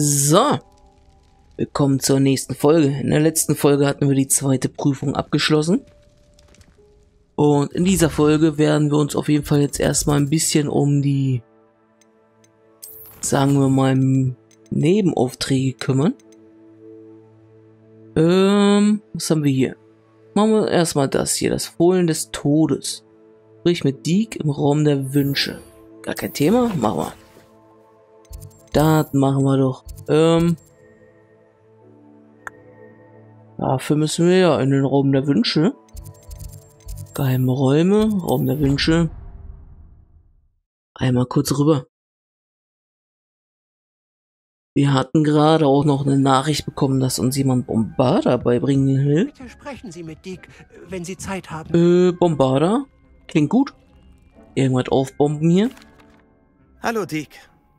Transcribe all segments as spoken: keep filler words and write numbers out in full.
So, willkommen zur nächsten Folge. In der letzten Folge hatten wir die zweite Prüfung abgeschlossen. Und in dieser Folge werden wir uns auf jeden Fall jetzt erstmal ein bisschen um die, sagen wir mal, Nebenaufträge kümmern. Ähm, was haben wir hier? Machen wir erstmal das hier, das Fohlen des Todes. Sprich mit Diek im Raum der Wünsche. Gar kein Thema, machen wir. Das machen wir doch. Ähm, dafür müssen wir ja in den Raum der Wünsche. Geheime Räume, Raum der Wünsche. Einmal kurz rüber. Wir hatten gerade auch noch eine Nachricht bekommen, dass uns jemand Bombarder beibringen will. Bitte sprechen Sie mit Diek, wenn Sie Zeit haben. Äh, Bombarder? Klingt gut. Irgendwas aufbomben hier. Hallo Diek.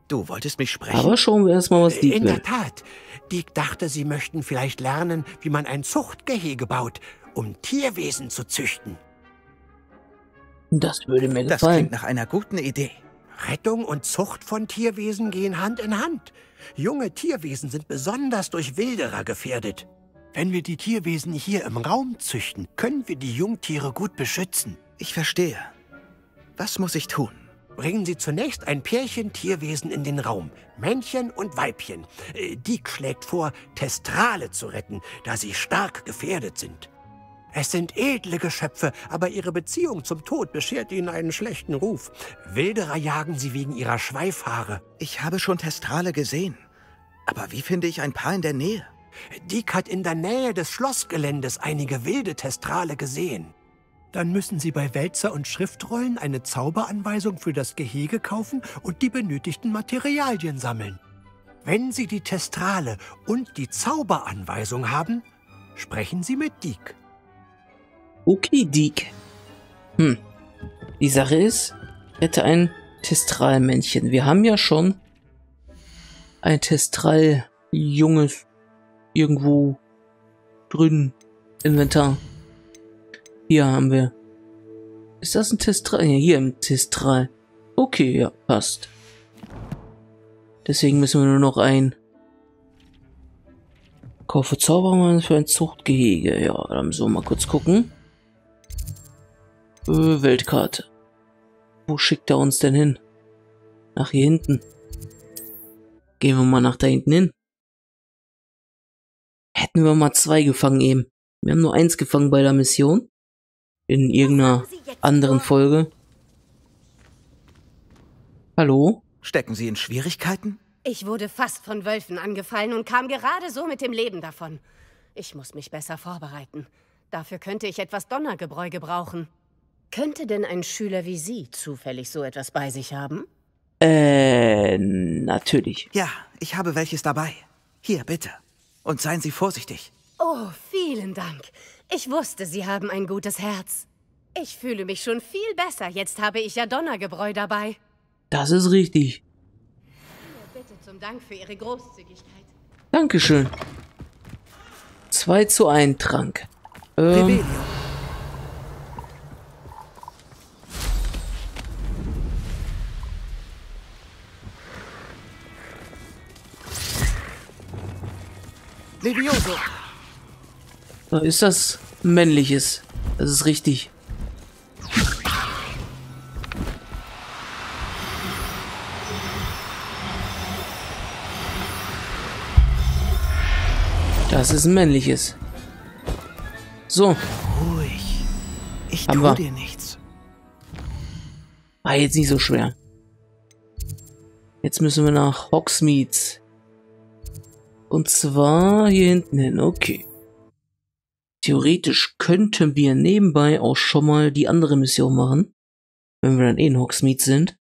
Du wolltest mich sprechen. Aber schauen wir erstmal, was Diek will. In der Tat. Diek dachte, Sie möchten vielleicht lernen, wie man ein Zuchtgehege baut, um Tierwesen zu züchten. Das würde mir gefallen. Das klingt nach einer guten Idee. Rettung und Zucht von Tierwesen gehen Hand in Hand. Junge Tierwesen sind besonders durch Wilderer gefährdet. Wenn wir die Tierwesen hier im Raum züchten, können wir die Jungtiere gut beschützen. Ich verstehe. Was muss ich tun? Bringen Sie zunächst ein Pärchen Tierwesen in den Raum. Männchen und Weibchen. Diek schlägt vor, Testrale zu retten, da sie stark gefährdet sind. Es sind edle Geschöpfe, aber ihre Beziehung zum Tod beschert ihnen einen schlechten Ruf. Wilderer jagen sie wegen ihrer Schweifhaare. Ich habe schon Testrale gesehen. Aber wie finde ich ein Paar in der Nähe? Diek hat in der Nähe des Schlossgeländes einige wilde Testrale gesehen. Dann müssen Sie bei Wälzer und Schriftrollen eine Zauberanweisung für das Gehege kaufen und die benötigten Materialien sammeln. Wenn Sie die Testrale und die Zauberanweisung haben, sprechen Sie mit Diek. Okay, Diek. Hm. Die Sache ist, ich hätte ein Testralmännchen. Wir haben ja schon ein Testral-Junges irgendwo drin. Inventar. Hier haben wir. Ist das ein Testral? Ja, hier im Testral. Okay, ja, passt. Deswegen müssen wir nur noch ein. Kaufe Zaubermann für ein Zuchtgehege. Ja, dann müssen wir mal kurz gucken. Äh, Weltkarte. Wo schickt er uns denn hin? Nach hier hinten. Gehen wir mal nach da hinten hin. Hätten wir mal zwei gefangen eben. Wir haben nur eins gefangen bei der Mission. In irgendeiner anderen Folge. Hallo? Stecken Sie in Schwierigkeiten? Ich wurde fast von Wölfen angefallen und kam gerade so mit dem Leben davon. Ich muss mich besser vorbereiten. Dafür könnte ich etwas Donnergebräu gebrauchen. Könnte denn ein Schüler wie Sie zufällig so etwas bei sich haben? Äh, natürlich. Ja, ich habe welches dabei. Hier, bitte. Und seien Sie vorsichtig. Oh, vielen Dank. Ich wusste, Sie haben ein gutes Herz. Ich fühle mich schon viel besser. Jetzt habe ich ja Donnergebräu dabei. Das ist richtig. Bitte zum Dank für Ihre Großzügigkeit. Dankeschön. zwei zu eins Trank. Ähm. Levioso. Da ist das männliches. Das ist richtig. Das ist ein männliches. So. Ruhig. Ich tue dir nichts. War jetzt nicht so schwer. Jetzt müssen wir nach Hogsmeade. Und zwar hier hinten hin. Okay. Theoretisch könnten wir nebenbei auch schon mal die andere Mission machen. Wenn wir dann eh in Hogsmeade sind.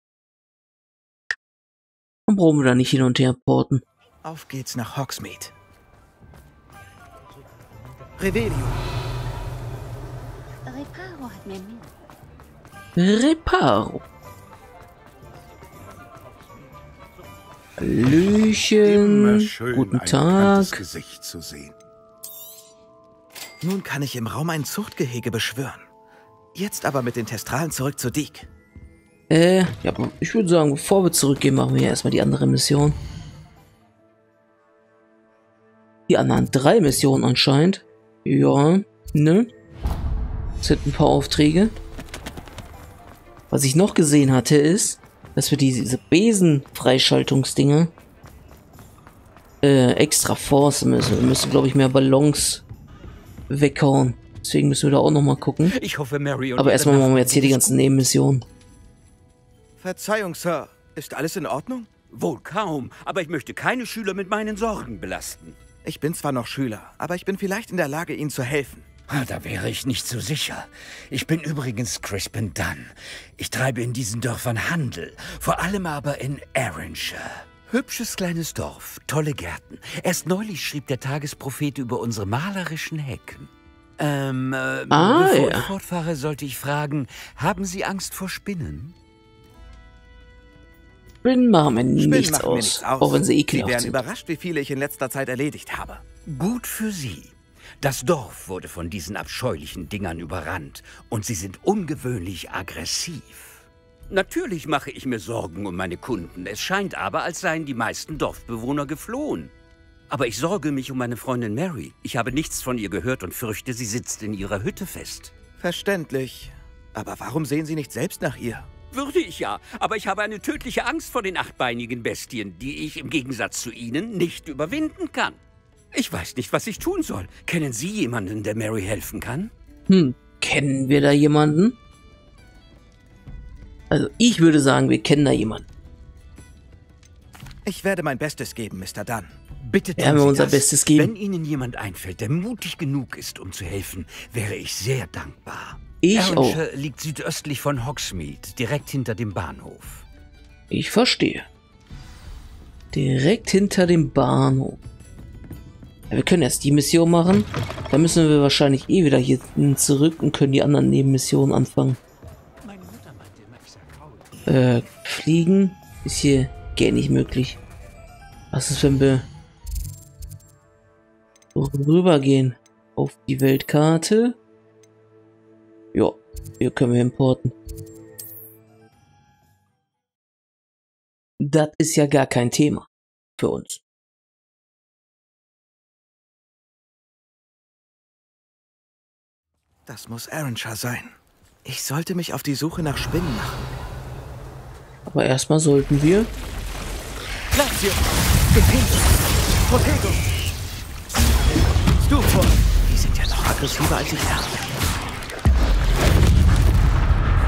Dann brauchen wir da nicht hin und her porten. Auf geht's nach Hogsmeade. Revelio. Reparo hat mir mehr. Reparo. Hallöchen. Guten Tag. Gesicht zu sehen. Nun kann ich im Raum ein Zuchtgehege beschwören. Jetzt aber mit den Testralen zurück zu Diek. Äh, ja, ich würde sagen, bevor wir zurückgehen, machen wir ja erstmal die andere Mission. Die anderen drei Missionen anscheinend. Ja, ne? Es sind ein paar Aufträge. Was ich noch gesehen hatte, ist, dass wir diese Besen-Freischaltungsdinge äh, extra forcen müssen. Wir müssen, glaube ich, mehr Ballons weghauen. Deswegen müssen wir da auch nochmal gucken. Ich hoffe, Mary und Aber erstmal machen wir jetzt hier die ganzen Nebenmissionen. Verzeihung, Sir. Ist alles in Ordnung? Wohl kaum, aber ich möchte keine Schüler mit meinen Sorgen belasten. Ich bin zwar noch Schüler, aber ich bin vielleicht in der Lage, Ihnen zu helfen. Da wäre ich nicht so sicher. Ich bin übrigens Crispin Dunn. Ich treibe in diesen Dörfern Handel, vor allem aber in Arranshire. Hübsches kleines Dorf, tolle Gärten. Erst neulich schrieb der Tagesprophet über unsere malerischen Hecken. Ähm, äh, ah, bevor ja. ich fortfahre, sollte ich fragen, haben Sie Angst vor Spinnen? Spinnen machen mir nichts, Spinnen machen aus, mir nichts aus, auch wenn sie ekelhaft sind. Sie werden überrascht, wie viele ich in letzter Zeit erledigt habe. Gut für Sie. Das Dorf wurde von diesen abscheulichen Dingern überrannt und sie sind ungewöhnlich aggressiv. Natürlich mache ich mir Sorgen um meine Kunden. Es scheint aber, als seien die meisten Dorfbewohner geflohen. Aber ich sorge mich um meine Freundin Mary. Ich habe nichts von ihr gehört und fürchte, sie sitzt in ihrer Hütte fest. Verständlich. Aber warum sehen Sie nicht selbst nach ihr? Würde ich ja, aber ich habe eine tödliche Angst vor den achtbeinigen Bestien, die ich im Gegensatz zu Ihnen nicht überwinden kann. Ich weiß nicht, was ich tun soll. Kennen Sie jemanden, der Mary helfen kann? Hm, kennen wir da jemanden? Also ich würde sagen, wir kennen da jemanden. Ich werde mein Bestes geben, Mister Dunn. Bitte tun Sie unser Bestes geben. Wenn Ihnen jemand einfällt, der mutig genug ist, um zu helfen, wäre ich sehr dankbar. Ich auch. Liegt südöstlich von Hogsmeade, direkt hinter dem Bahnhof. Ich verstehe. Direkt hinter dem Bahnhof. Ja, wir können erst die Mission machen. Dann müssen wir wahrscheinlich eh wieder hier zurück und können die anderen Nebenmissionen anfangen. Äh, fliegen ist hier gar nicht möglich. Was ist, wenn wir rübergehen auf die Weltkarte? Ja, hier können wir importen. Das ist ja gar kein Thema für uns. Das muss Arranshire sein. Ich sollte mich auf die Suche nach Spinnen machen. Aber erstmal sollten wir... Lazio! Defendo! Protego! Stufon! Die sind ja noch aggressiver als ich dachte.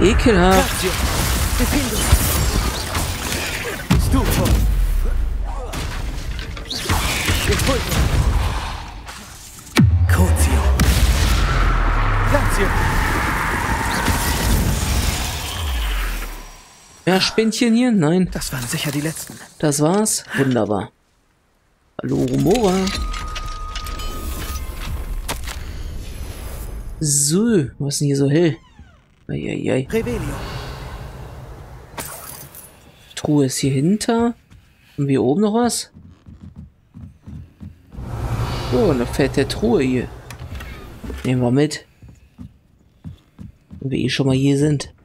Ekelhaft. Ja, Spinnchen hier? Nein. Das waren sicher die letzten. Das war's. Wunderbar. Hallo, Rumora. So, was ist denn hier so hell? Eieiei. Revelio. Truhe ist hier hinter. Haben wir oben noch was? So, eine fette Truhe hier. Nehmen wir mit. Wenn wir eh schon mal hier sind.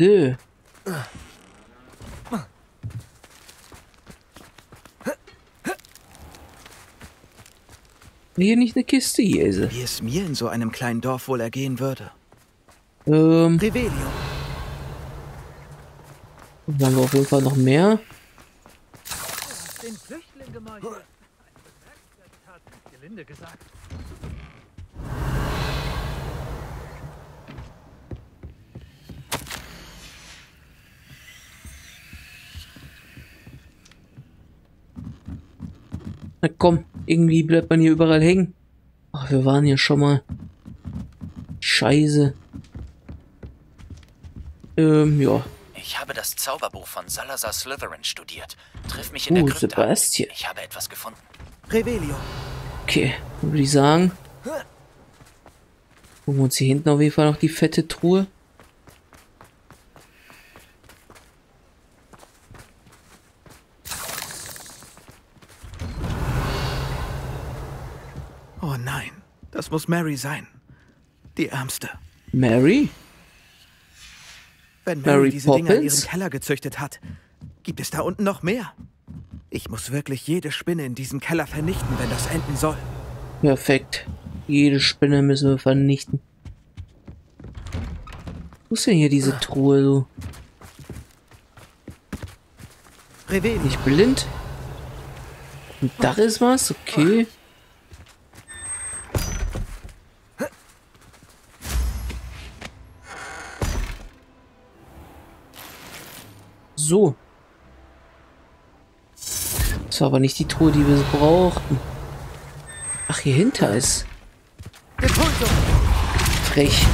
So. Hier nicht eine Kiste hier ist. Wie es mir in so einem kleinen Dorf wohl ergehen würde. Ähm. Revelio. Dann haben wir auf jeden Fall noch mehr. Den Flüchtling gemolden. Gelinde gesagt. Na komm. Irgendwie bleibt man hier überall hängen. Ach, wir waren hier schon mal. Scheiße. Ähm, ja. Ich habe das Zauberbuch von Salazar Slytherin studiert. Triff mich in uh, der Krypta. Sebastian. Ich habe etwas gefunden. Revelio. Okay, würde ich sagen. Gucken wir uns hier hinten auf jeden Fall noch die fette Truhe. Oh nein, das muss Mary sein. Die Ärmste. Mary? Wenn Mary, Mary diese Portman? Dinger in ihrem Keller gezüchtet hat, gibt es da unten noch mehr. Ich muss wirklich jede Spinne in diesem Keller vernichten, wenn das enden soll. Perfekt. Jede Spinne müssen wir vernichten. Wo ist denn hier diese Truhe so? Nicht blind. Und da ist was? Okay. So. Das war aber nicht die Truhe, die wir brauchten. Ach, hier hinter ist. Frech.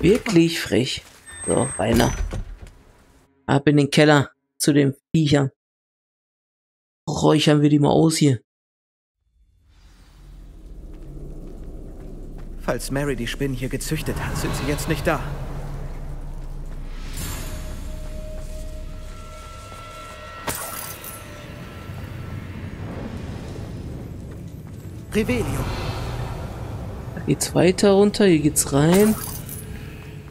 Wirklich frech. So, weiter. Ab in den Keller. Zu den Viechern. Räuchern wir die mal aus hier. Falls Mary die Spinnen hier gezüchtet hat, sind sie jetzt nicht da. Revelio. Da geht's weiter runter, hier geht's rein.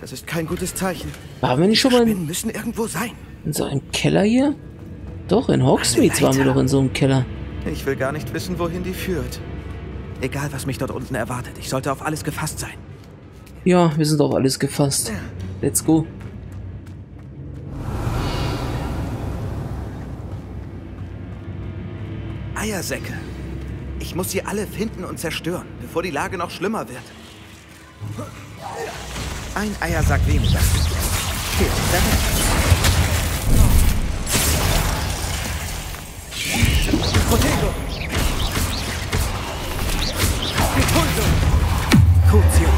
Das ist kein gutes Zeichen. Waren wir nicht schon mal... Die Spinnen müssen irgendwo sein. In so einem Keller hier? Doch, in Hogsmeade waren wir doch in so einem Keller. Ich will gar nicht wissen, wohin die führt. Egal, was mich dort unten erwartet. Ich sollte auf alles gefasst sein. Ja, wir sind auf alles gefasst. Let's go. Eiersäcke. Ich muss sie alle finden und zerstören, bevor die Lage noch schlimmer wird. Ein Eiersack weniger. Protego! Defendo! Cruzio!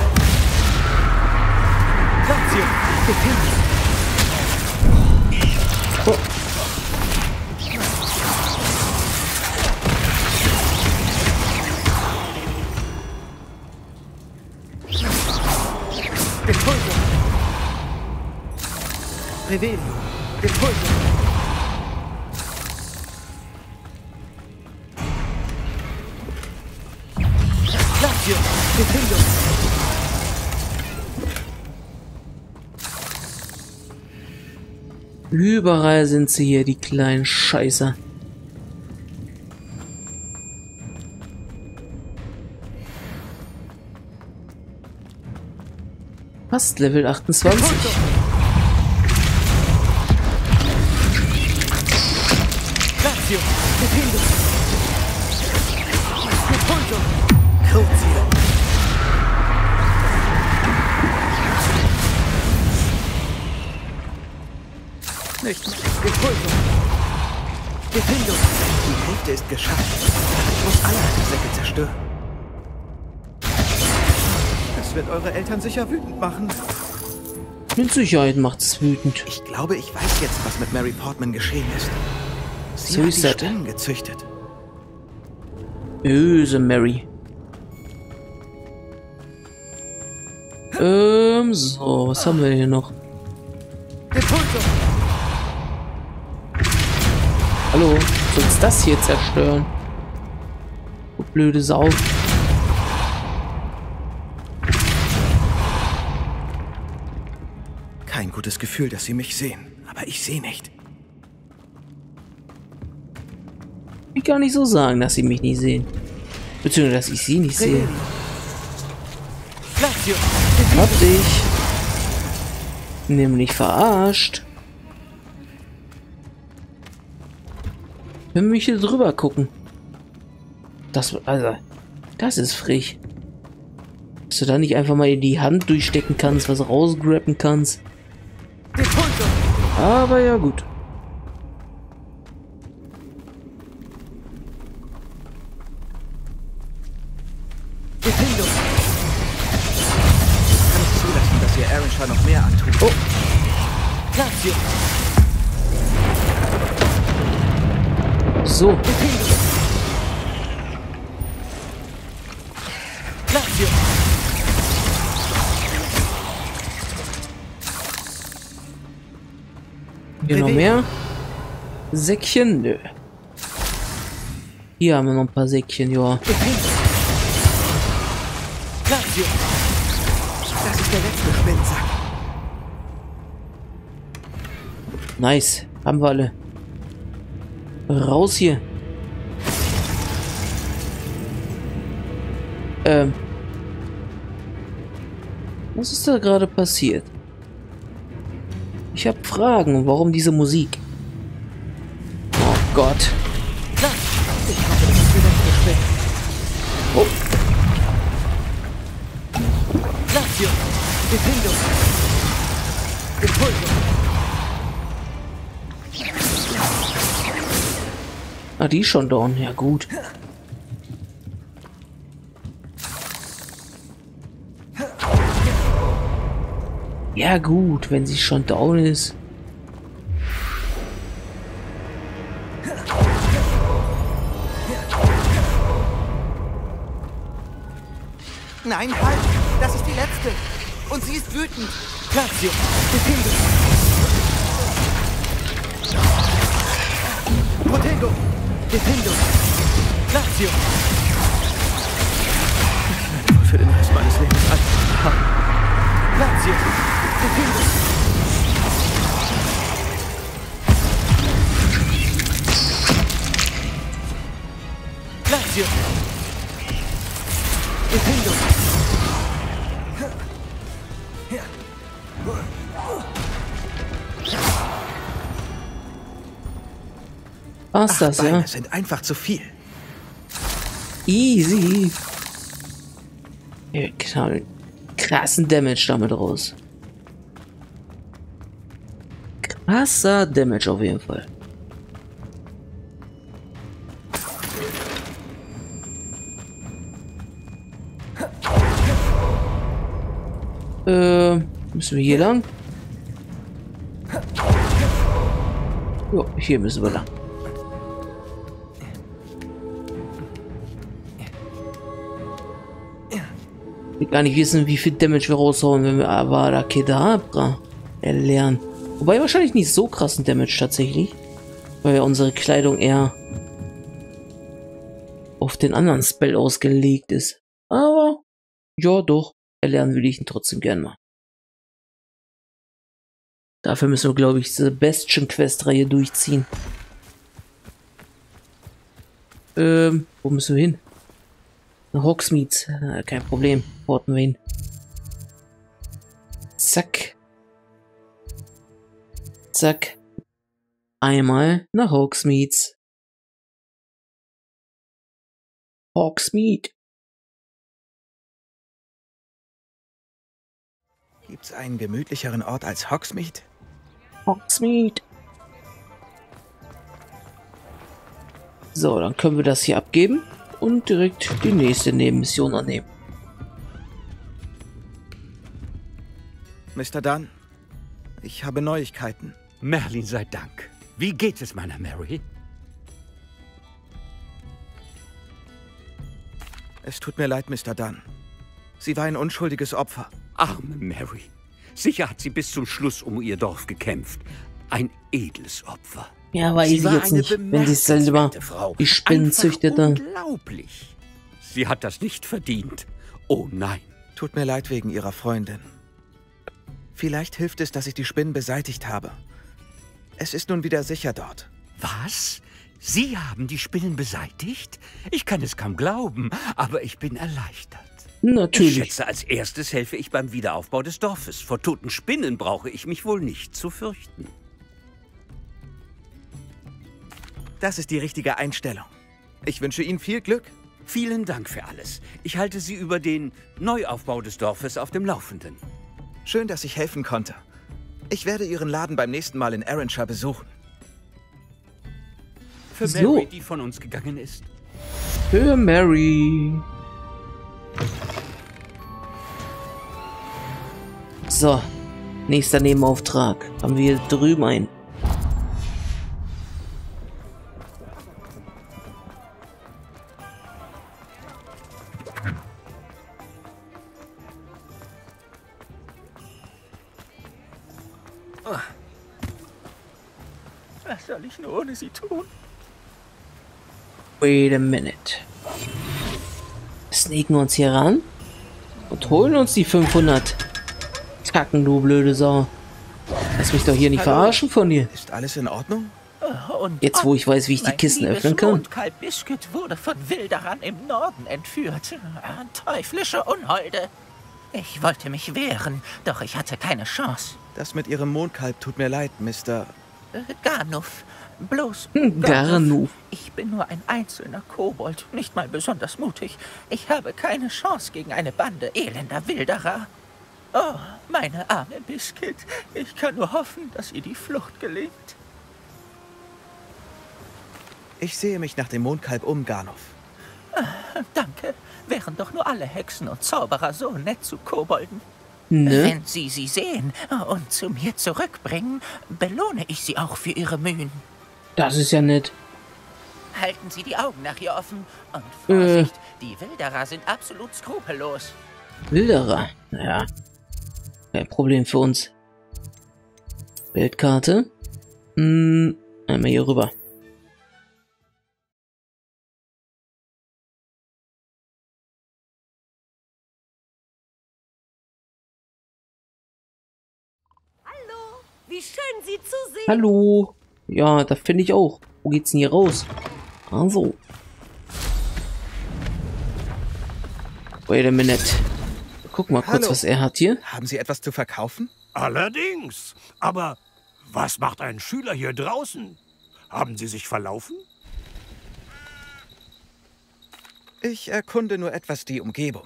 Lazio! Defendo! Oh. Defendo! Revelio! Defendo! Überall sind sie hier, die kleinen Scheißer. Fast Level achtundzwanzig. Nicht. Gefolgung. Defendo. Die Hälfte ist geschafft. Ich muss alle Säcke zerstören. Das wird eure Eltern sicher wütend machen. Mit Sicherheit macht's wütend. Ich glaube, ich weiß jetzt, was mit Mary Portman geschehen ist. Sie so hat ist die Spinnen gezüchtet. Böse Mary. Ähm, so, was haben wir hier noch? Gefolgung. Hallo, sollst das hier zerstören? Du blöde Sau. Kein gutes Gefühl, dass sie mich sehen, aber ich sehe nicht. Ich kann nicht so sagen, dass sie mich nicht sehen. Beziehungsweise, dass ich sie nicht sehe. Hab dich nämlich verarscht. Wenn wir hier drüber gucken. Das, also, das ist frech. Dass du da nicht einfach mal in die Hand durchstecken kannst, was rausgrappen kannst. Aber ja gut. Ich kann nicht zulassen, dass ihr Arranshire noch mehr antut. Oh! Lazio. So. Hier noch mehr Säckchen? Nö. Hier haben wir noch ein paar Säckchen, ja. Das ist der letzte Spinnsack. Nice. Haben wir alle. Raus hier. Ähm. Was ist da gerade passiert? Ich habe Fragen. Warum diese Musik? Oh Gott. Oh. Lazio, Defendo, Reparo. Ah, die ist schon down. Ja, gut. Ja, gut, wenn sie schon down ist. Nein, halt! Das ist die letzte! Und sie ist wütend! Lazio, Defendo! Protego! Defendo! Lazio! Ich werde für den Rest meines Lebens alt. Lazio! Defendo! Lazio! Defendo! Was ist das, Beine ja? Sind einfach zu viel. Easy. Wir knallen krassen Damage damit raus. Krasser Damage auf jeden Fall. Äh, müssen wir hier lang? Jo, hier müssen wir lang. Gar nicht wissen, wie viel Damage wir raushauen, wenn wir Avada Kedabra erlernen. Wobei wahrscheinlich nicht so krassen Damage tatsächlich, weil ja unsere Kleidung eher auf den anderen Spell ausgelegt ist. Aber ja, doch, erlernen würde ich ihn trotzdem gern mal. Dafür müssen wir, glaube ich, diese Bastion-Quest-Reihe durchziehen. Ähm, wo müssen wir hin? Hogsmeade, kein Problem, porten wir ihn. Zack. Zack. Einmal nach Hogsmeade. Hogsmeade. Gibt's einen gemütlicheren Ort als Hogsmeade? Hogsmeade. So, dann können wir das hier abgeben. Und direkt die nächste Nebenmission annehmen. Mister Dunn, ich habe Neuigkeiten. Merlin sei Dank. Wie geht es meiner Mary? Es tut mir leid, Mister Dunn. Sie war ein unschuldiges Opfer. Arme Mary. Sicher hat sie bis zum Schluss um ihr Dorf gekämpft. Ein edles Opfer. Ja, weil sie jetzt nicht, wenn sie selber die Spinnen züchtete. Unglaublich. Sie hat das nicht verdient. Oh nein. Tut mir leid wegen ihrer Freundin. Vielleicht hilft es, dass ich die Spinnen beseitigt habe. Es ist nun wieder sicher dort. Was? Sie haben die Spinnen beseitigt? Ich kann es kaum glauben, aber ich bin erleichtert. Natürlich. Ich schätze, als erstes helfe ich beim Wiederaufbau des Dorfes. Vor toten Spinnen brauche ich mich wohl nicht zu fürchten. Das ist die richtige Einstellung. Ich wünsche Ihnen viel Glück. Vielen Dank für alles. Ich halte Sie über den Neuaufbau des Dorfes auf dem Laufenden. Schön, dass ich helfen konnte. Ich werde Ihren Laden beim nächsten Mal in Arranshire besuchen. Für so. Mary, die von uns gegangen ist. Für Mary. So, nächster Nebenauftrag. Haben wir hier drüben einen. Was soll ich nur ohne sie tun? Wait a minute. Sneaken wir uns hier ran und holen uns die fünfhundert. Kacken, du blöde Sau. Lass mich doch hier nicht Hallo. Verarschen von dir. Ist alles in Ordnung? Oh, und jetzt, wo ich weiß, wie ich die Kisten öffnen kann. Mondkalb-Biscuit wurde von Wilderern im Norden entführt. Teuflische Unholde. Ich wollte mich wehren, doch ich hatte keine Chance. Das mit Ihrem Mondkalb tut mir leid, Mister Garnuf. Bloß Garnuf. Ich bin nur ein einzelner Kobold, nicht mal besonders mutig. Ich habe keine Chance gegen eine Bande elender Wilderer. Oh, meine arme Biscuit. Ich kann nur hoffen, dass ihr die Flucht gelingt. Ich sehe mich nach dem Mondkalb um, Garnuf. Ah, danke. Wären doch nur alle Hexen und Zauberer so nett zu Kobolden. Ne? Wenn sie sie sehen und zu mir zurückbringen, belohne ich sie auch für ihre Mühen. Das ist ja nett. Halten Sie die Augen nach ihr offen. Und Vorsicht, äh. die Wilderer sind absolut skrupellos. Wilderer? Naja. Kein Problem für uns. Weltkarte. Hm, einmal hier rüber. Hallo, wie schön Sie zu sehen. Hallo. Ja, das finde ich auch. Wo geht's denn hier raus? Also. Wait a minute. Guck mal kurz, was er hat hier. Haben Sie etwas zu verkaufen? Allerdings. Aber was macht ein Schüler hier draußen? Haben Sie sich verlaufen? Ich erkunde nur etwas die Umgebung.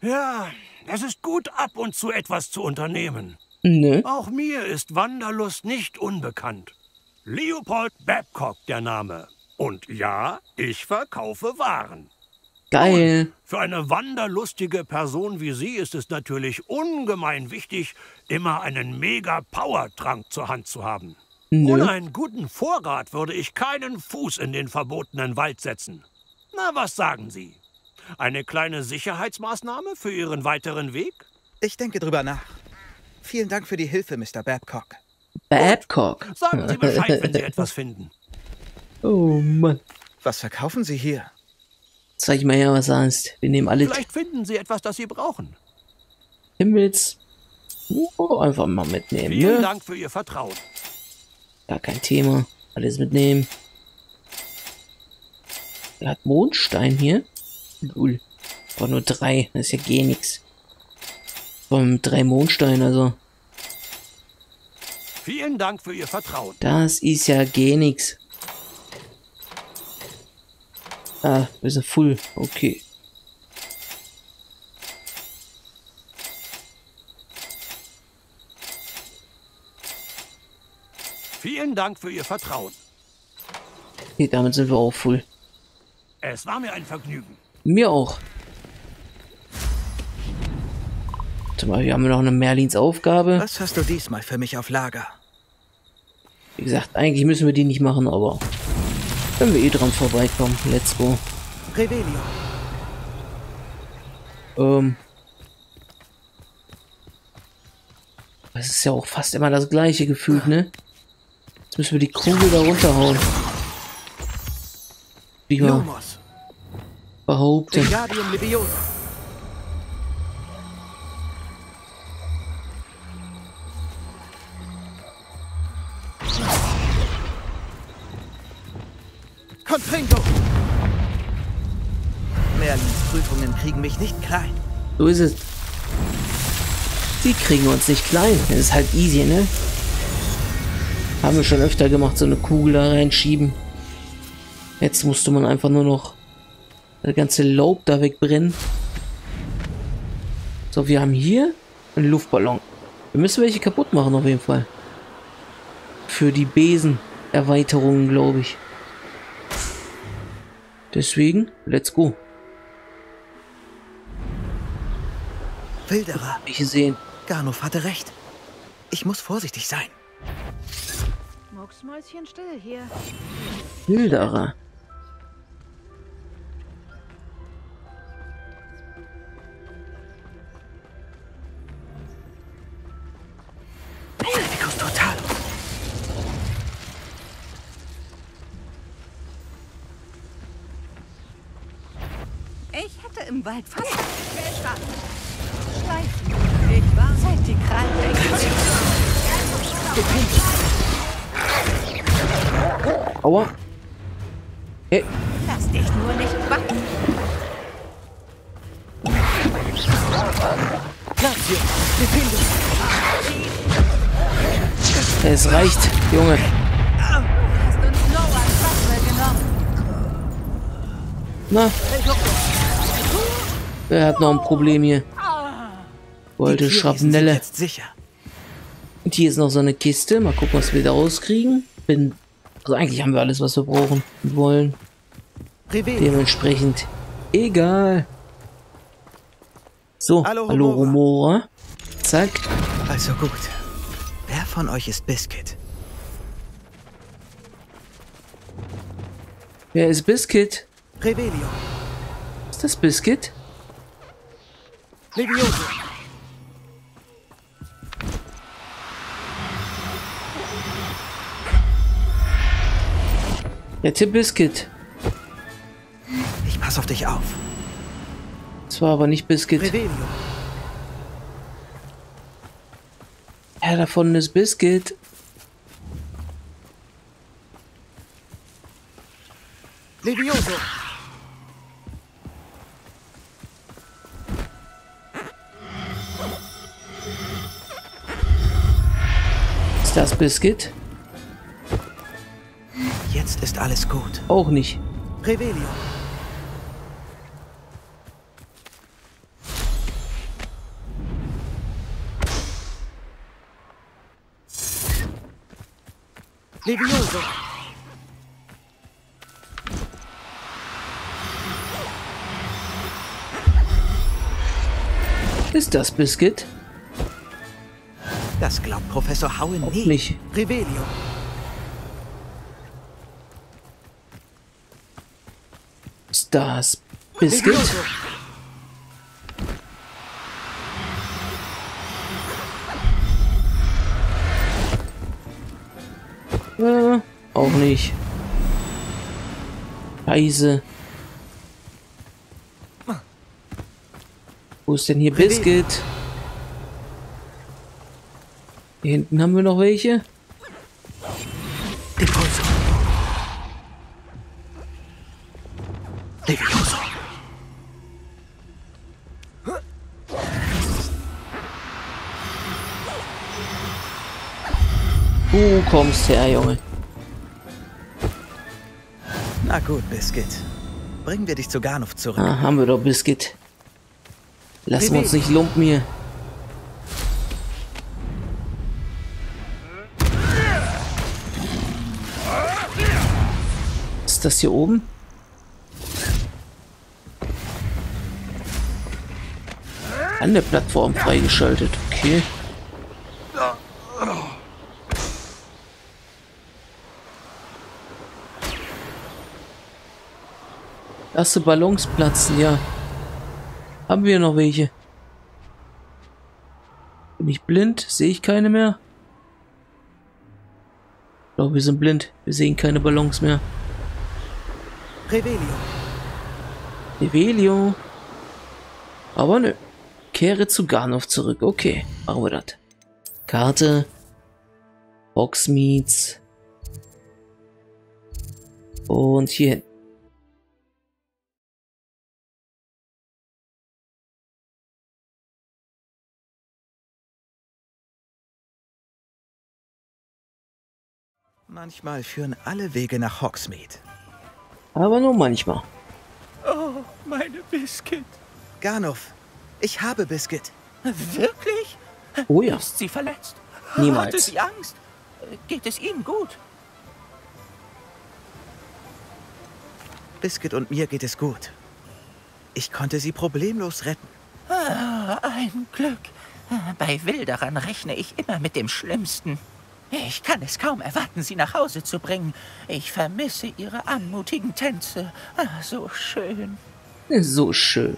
Ja, es ist gut, ab und zu etwas zu unternehmen. Ne? Auch mir ist Wanderlust nicht unbekannt. Leopold Babcock der Name. Und ja, ich verkaufe Waren. Geil. Und für eine wanderlustige Person wie Sie ist es natürlich ungemein wichtig, immer einen Mega-Power-Trank zur Hand zu haben. Nö. Ohne einen guten Vorrat würde ich keinen Fuß in den verbotenen Wald setzen. Na, was sagen Sie? Eine kleine Sicherheitsmaßnahme für Ihren weiteren Weg? Ich denke drüber nach. Vielen Dank für die Hilfe, Mister Babcock. Babcock? Und sagen Sie Bescheid, wenn Sie etwas finden. Oh Mann. Was verkaufen Sie hier? Zeig mal her, was du hast. Wir nehmen alles. Vielleicht finden Sie etwas, das Sie brauchen. Himmels. Oh, einfach mal mitnehmen. Vielen ne? Dank für Ihr Vertrauen. Gar kein Thema. Alles mitnehmen. Er hat Mondstein hier. Cool. Aber nur drei. Das ist ja gar nichts. Von drei Mondstein, also. Vielen Dank für Ihr Vertrauen. Das ist ja gar nichts. Ah, wir sind full. Okay. Vielen Dank für Ihr Vertrauen. Okay, damit sind wir auch full. Es war mir ein Vergnügen. Mir auch. Zum Beispiel haben wir noch eine Merlins Aufgabe. Was hast du diesmal für mich auf Lager? Wie gesagt, eigentlich müssen wir die nicht machen, aber... Wenn wir eh dran vorbeikommen, let's go. Revelio. Ähm. Das ist ja auch fast immer das gleiche gefühlt, ne? Jetzt müssen wir die Kugel da runterhauen. Wie wir behaupten. Protego. Merlins Prüfungen kriegen mich nicht klein. So ist es. Sie kriegen uns nicht klein. Das ist halt easy, ne? Haben wir schon öfter gemacht, so eine Kugel da reinschieben. Jetzt musste man einfach nur noch das ganze Laub da wegbrennen. So, wir haben hier einen Luftballon. Wir müssen welche kaputt machen auf jeden Fall. Für die Besenerweiterungen, glaube ich. Deswegen, let's go. Wilderer. Ich sehen. Garnuf hatte recht. Ich muss vorsichtig sein. Mucksmäuschen still hier. Wilderer. Wald fast Schleifen. Ich war seit die Krallen. Aua. Hey. Lass dich nur nicht backen. Lazio, Defendo. Es reicht, Junge. Na? Er hat noch ein Problem hier. Wollte Schrapnelle. Jetzt sicher. Und hier ist noch so eine Kiste. Mal gucken, was wir da rauskriegen. Bin, also eigentlich haben wir alles, was wir brauchen und wollen. Revelio. Dementsprechend egal. So, hallo, hallo Romora. Romora. Zack. Also gut. Wer von euch ist Biscuit? Wer ist Biscuit? Revelio. Ist das Biscuit? Revelio. Rette Biscuit. Ich pass auf dich auf. Das war aber nicht Biscuit. Revelio. Ja, davon ist Biscuit. Levioso. Ist das Biscuit? Jetzt ist alles gut. Auch nicht. Revelio. Levioso. Ist das Biscuit? Das glaubt Professor Howe nie. Nicht. Revelio. Das Biscuit. Äh, auch nicht. Scheiße. Wo ist denn hier Biscuit? Hier hinten haben wir noch welche. Du kommst her, Junge. Na gut, Biscuit. Bringen wir dich zu Gornuk zurück. Ah, haben wir doch, Biscuit. Lassen wir uns nicht lumpen hier. Ist das hier oben? An der Plattform freigeschaltet. Okay. Erste Ballons platzen, ja. Haben wir noch welche? Bin ich blind? Sehe ich keine mehr? Ich glaube, wir sind blind. Wir sehen keine Ballons mehr. Revelio. Revelio. Aber nö. Kehre zu Gornuk zurück. Okay, machen wir das. Karte. Hogsmeade. Und hier hin. Manchmal führen alle Wege nach Hogsmeade. Aber nur manchmal. Oh, meine Biscuit. Gornuk, ich habe Biscuit. Wirklich? Oh ja. Ist sie verletzt? Niemals. Hatte sie Angst? Geht es Ihnen gut? Biscuit und mir geht es gut. Ich konnte sie problemlos retten. Ah, ein Glück. Bei Wilderern rechne ich immer mit dem Schlimmsten. Ich kann es kaum erwarten, sie nach Hause zu bringen. Ich vermisse ihre anmutigen Tänze. Ah, so schön. So schön.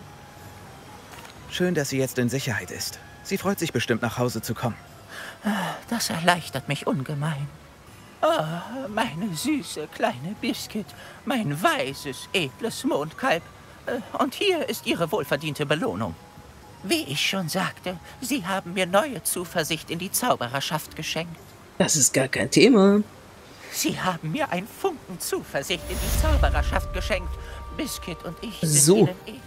Schön, dass sie jetzt in Sicherheit ist. Sie freut sich bestimmt, nach Hause zu kommen. Das erleichtert mich ungemein. Oh, meine süße kleine Biscuit. Mein weißes, edles Mondkalb. Und hier ist ihre wohlverdiente Belohnung. Wie ich schon sagte, sie haben mir neue Zuversicht in die Zaubererschaft geschenkt. Das ist gar kein Thema. Sie haben mir einen Funken Zuversicht in die Zaubererschaft geschenkt. Biscuit und ich sind so. Ihnen eh.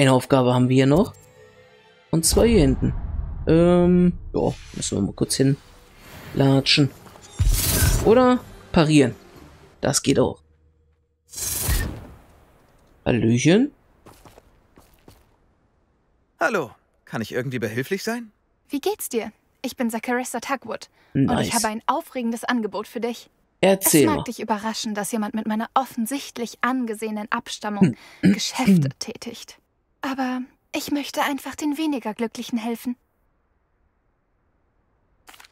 Eine Aufgabe haben wir hier noch. Und zwar hier hinten. Ähm, ja, müssen wir mal kurz hinlatschen. Oder parieren. Das geht auch. Hallöchen. Hallo, kann ich irgendwie behilflich sein? Wie geht's dir? Ich bin Sacharissa Tugwood. Nice. Und ich habe ein aufregendes Angebot für dich. Erzähl. Es mag dich überraschen, dass jemand mit meiner offensichtlich angesehenen Abstammung Geschäfte tätigt. Aber ich möchte einfach den weniger Glücklichen helfen.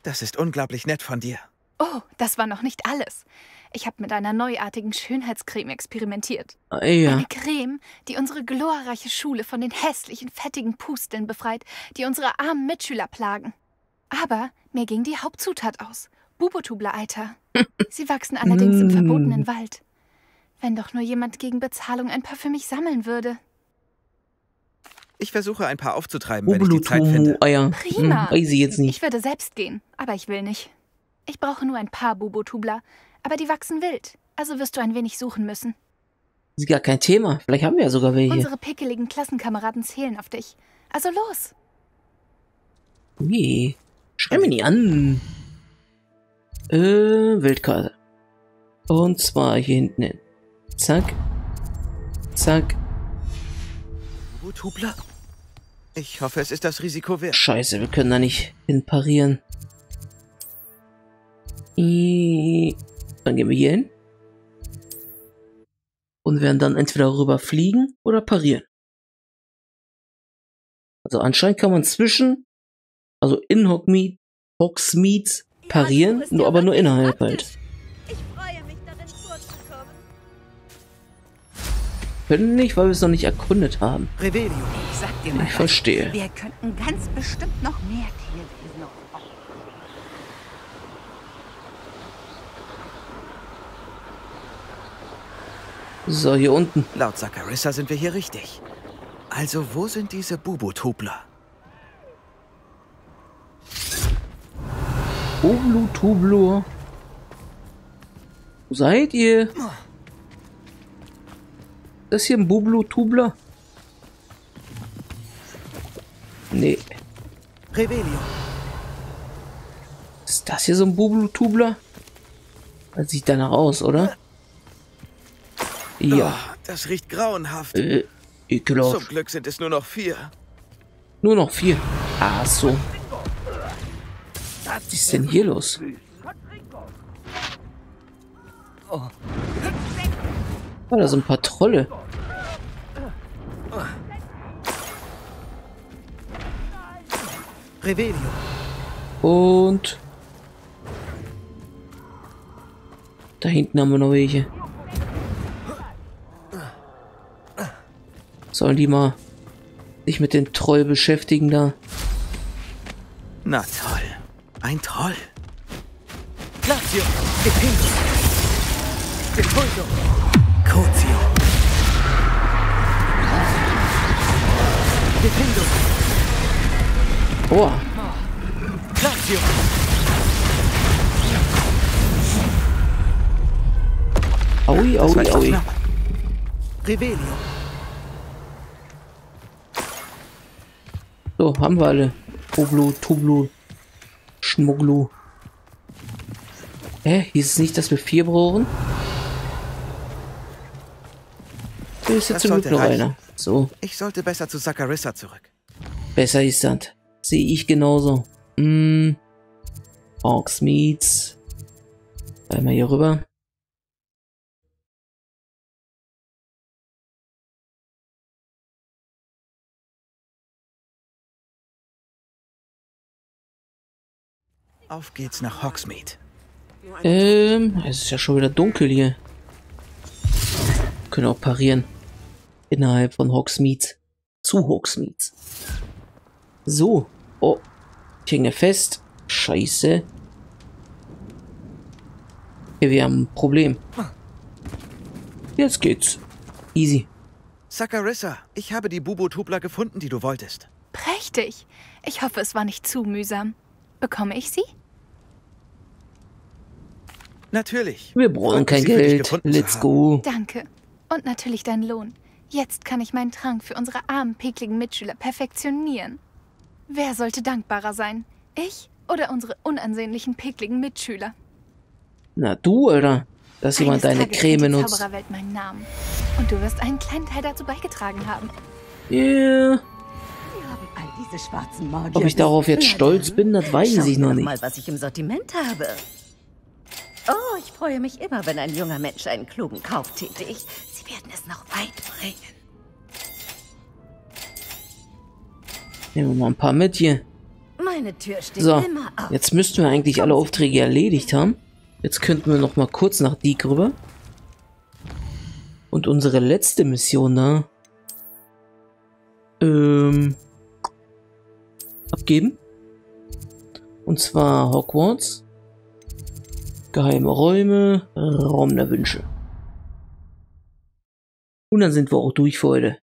Das ist unglaublich nett von dir. Oh, das war noch nicht alles. Ich habe mit einer neuartigen Schönheitscreme experimentiert. Ah, ja. Eine Creme, die unsere glorreiche Schule von den hässlichen, fettigen Pusteln befreit, die unsere armen Mitschüler plagen. Aber mir ging die Hauptzutat aus. Bubotubler-Eiter. Sie wachsen allerdings im verbotenen Wald. Wenn doch nur jemand gegen Bezahlung ein paar für mich sammeln würde. Ich versuche ein paar aufzutreiben, wenn ich die Zeit finde. Prima. Hm, weiß ich jetzt nicht. Ich würde selbst gehen, aber ich will nicht. Ich brauche nur ein paar Bubotubler, aber die wachsen wild, also wirst du ein wenig suchen müssen. Das ist gar kein Thema. Vielleicht haben wir ja sogar welche. Unsere pickeligen Klassenkameraden zählen auf dich. Also los. Nee. Schreib mir nie an. Äh, Wildkarte. Und zwar hier hinten hin. Zack. Zack. Bubotubler? Ich hoffe, es ist das Risiko wert. Scheiße, wir können da nicht hin parieren. Dann gehen wir hier hin. Und werden dann entweder rüber fliegen oder parieren. Also anscheinend kann man zwischen, also in Hogsmeade, Hogsmeade parieren, nur aber nur innerhalb halt. Ich freue mich, darin vorzukommen. Können nicht, weil wir es noch nicht erkundet haben. Revelio, ich sag dir mal. Ich verstehe. Wir könnten ganz bestimmt noch mehr Tierwesen aufbauen. So, hier unten. Laut Sacharissa sind wir hier richtig. Also, wo sind diese Bubotubler? Bubotubler. Wo seid ihr? Ist das hier ein Bubotubler? Nee. Revelio. Ist das hier so ein Bubotubler? Das sieht danach aus, oder? Ja. Oh, das riecht grauenhaft. Äh, ekelhaft. Zum Glück sind es nur noch vier. Nur noch vier? Ach so. Was ist denn hier los? Oh, da sind ein paar Trolle. Revelio. Und da hinten haben wir noch welche. Sollen die mal sich mit dem Troll beschäftigen da? Na toll. Ein Troll. Lazio, Defendo, Defendo, Crozio. Defendo. Boah. Lazio. Aui, aui, aui. Revelio. So, haben wir alle. Oblo, Tublo, Schmugglo. Hä? Hieß es nicht, dass wir vier brauchen? Hier ist jetzt zum Glück noch einer. So. Ich sollte besser zu Sacharissa zurück. Besser ist das. Sehe ich genauso. Hm. Hogsmeade. Einmal hier rüber. Auf geht's nach Hogsmeade. Ähm, es ist ja schon wieder dunkel hier. Wir können auch parieren. Innerhalb von Hogsmeade. Zu Hogsmeade. So. Oh. Ich hänge fest. Scheiße. Ja, wir haben ein Problem. Jetzt geht's. Easy. Sacharissa, ich habe die Bubotubler gefunden, die du wolltest. Prächtig. Ich hoffe, es war nicht zu mühsam. Bekomme ich sie? Natürlich. Wir brauchen kein Geld. Let's go. Danke. Und natürlich deinen Lohn. Jetzt kann ich meinen Trank für unsere armen, pekligen Mitschüler perfektionieren. Wer sollte dankbarer sein? Ich oder unsere unansehnlichen, pekligen Mitschüler? Na du, Alter. Dass jemand deine Creme nutzt. Zaubererwelt meinen Namen. Und du wirst einen kleinen Teil dazu beigetragen haben. Yeah. Diese schwarzen Magier. Ob ich darauf jetzt stolz bin, das weiß ich noch nicht. Mal, was ich im Sortiment habe. Oh, ich freue mich immer, wenn ein junger Mensch einen klugen Kauf tätigt. Sie werden es noch weit bringen. Nehmen wir mal ein paar mit hier. Meine Tür steht so, immer auf. Jetzt müssten wir eigentlich alle Aufträge erledigt haben. Jetzt könnten wir noch mal kurz nach Diek rüber. Und unsere letzte Mission da. Ähm... abgeben. Und zwar Hogwarts. Geheime Räume. Raum der Wünsche. Und dann sind wir auch durch für heute.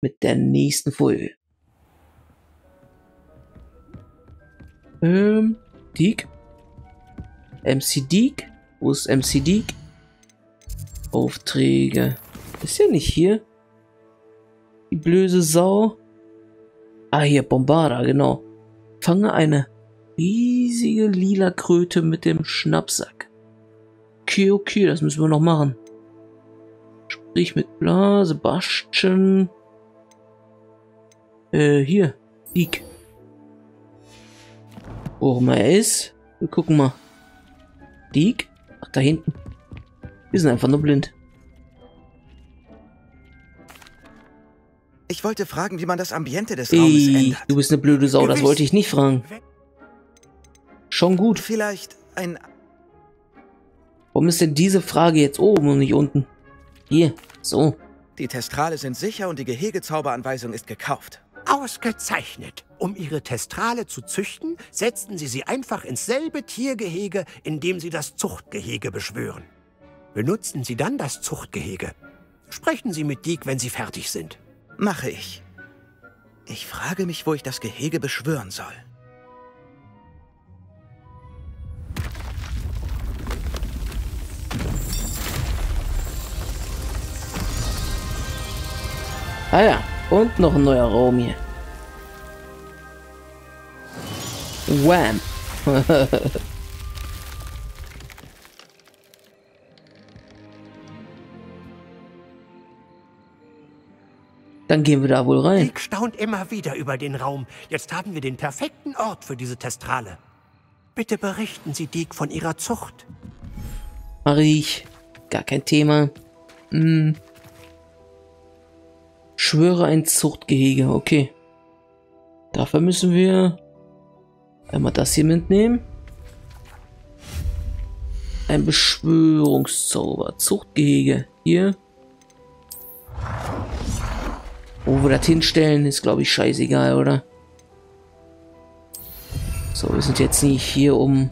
Mit der nächsten Folge. Ähm, Diek. M C Diek. Wo ist M C Diek? Aufträge. Ist ja nicht hier. Die blöde Sau. Ah, hier, Bombarder, genau. Fange eine riesige lila Kröte mit dem Schnappsack. Okay, okay, das müssen wir noch machen. Sprich mit Bla, Sebastian. Äh, hier, Diek. Wo auch immer er ist. Wir gucken mal. Diek? Ach, da hinten. Wir sind einfach nur blind. Ich wollte fragen, wie man das Ambiente des Raumes Ey, ändert. Du bist eine blöde Sau, Gewiss. Das wollte ich nicht fragen. Schon gut. Vielleicht ein... Warum ist denn diese Frage jetzt oben und nicht unten? Hier, so. Die Testrale sind sicher und die Gehegezauberanweisung ist gekauft. Ausgezeichnet. Um ihre Testrale zu züchten, setzten sie sie einfach ins selbe Tiergehege, in dem sie das Zuchtgehege beschwören. Benutzen sie dann das Zuchtgehege. Sprechen sie mit Diek, wenn sie fertig sind. Mache ich. Ich frage mich, wo ich das Gehege beschwören soll. Ah ja, und noch ein neuer Raum hier. Wham. Dann gehen wir da wohl rein. Diek staunt immer wieder über den Raum. Jetzt haben wir den perfekten Ort für diese Testrale. Bitte berichten Sie Diek von Ihrer Zucht. Marie, ich. Gar kein Thema. Hm. Schwöre ein Zuchtgehege. Okay. Dafür müssen wir einmal das hier mitnehmen. Ein Beschwörungszauber. Zuchtgehege. Hier. Wo wir das hinstellen, ist glaube ich scheißegal, oder? So, wir sind jetzt nicht hier um...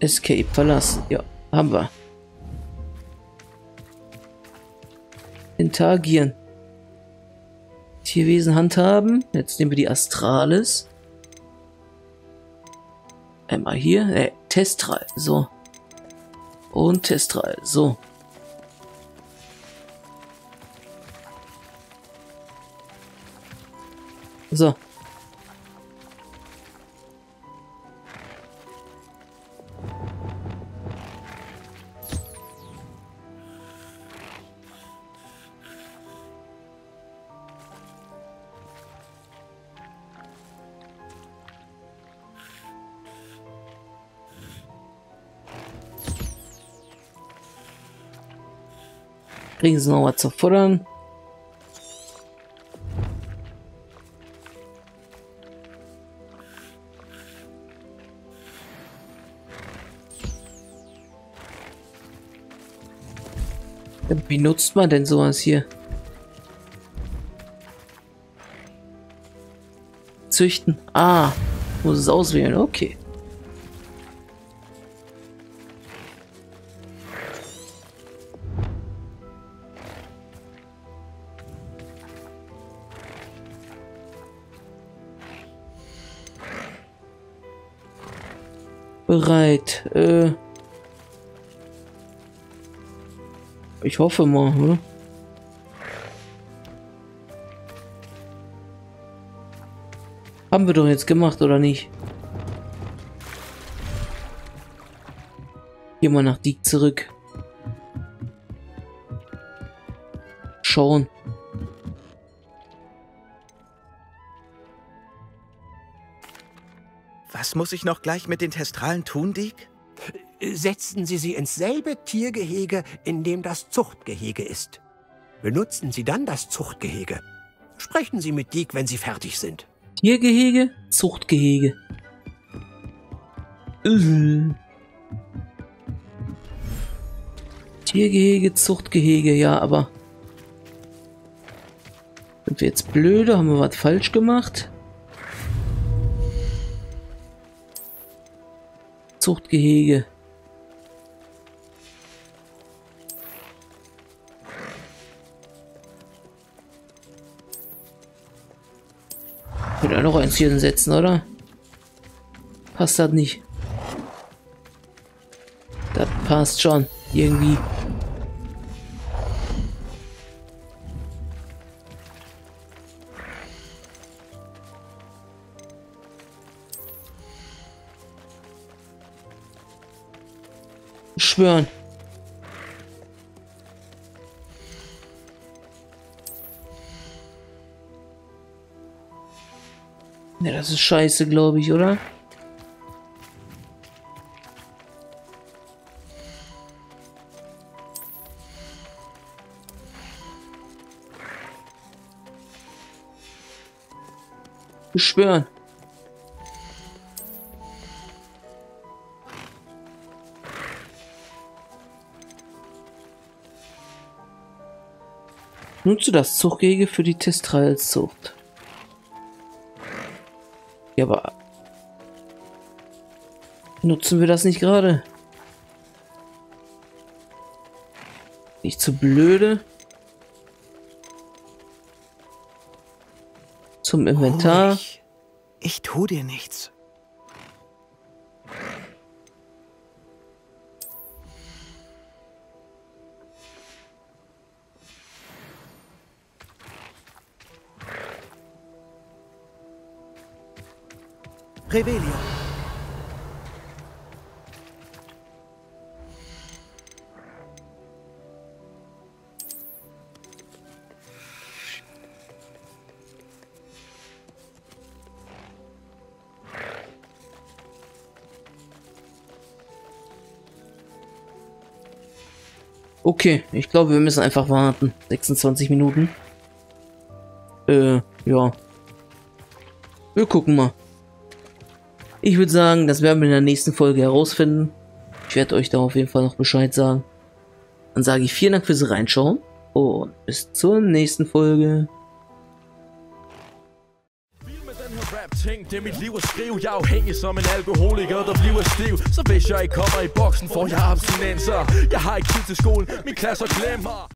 Escape verlassen. Ja, haben wir. Interagieren. Tierwesen handhaben. Jetzt nehmen wir die Astralis. Einmal hier. Äh, Testral. So. Und Testral. So. So. Kriegen Sie noch was zu futtern? Wie nutzt man denn sowas hier? Züchten. Ah, muss es auswählen. Okay. bereit. Äh, ich hoffe mal, oder? Haben wir doch jetzt gemacht, oder nicht? Hier mal nach Diek zurück. Schauen. Was muss ich noch gleich mit den Testralen tun, Diek? Setzen Sie sie ins selbe Tiergehege, in dem das Zuchtgehege ist. Benutzen Sie dann das Zuchtgehege. Sprechen Sie mit Diek, wenn Sie fertig sind. Tiergehege, Zuchtgehege. Mhm. Tiergehege, Zuchtgehege, ja, aber... Sind wir jetzt blöde? Haben wir was falsch gemacht? Zuchtgehege. Wieder noch eins hier hinsetzen, oder? Passt das nicht? Das passt schon. Irgendwie. Schwören. Ja, das ist scheiße, glaube ich, oder? Schwören. Nutze das Zuchtgehege für die Testralzucht. Ja, aber... Nutzen wir das nicht gerade? Nicht zu blöde. Zum Inventar. Oh, ich, ich tue dir nichts. Revelio. Okay, ich glaube, wir müssen einfach warten. sechsundzwanzig Minuten. Äh, ja. Wir gucken mal. Ich würde sagen, das werden wir in der nächsten Folge herausfinden. Ich werde euch da auf jeden Fall noch Bescheid sagen. Dann sage ich vielen Dank fürs Reinschauen und bis zur nächsten Folge. Ting, det er mit liv og skriv. Jeg er afhængig som en alkoholiker, der bliver stiv. Så hvis jeg ikke kommer i boksen, får jeg abstinenser. Jeg har ikke tid til skolen, min klasse glemmer.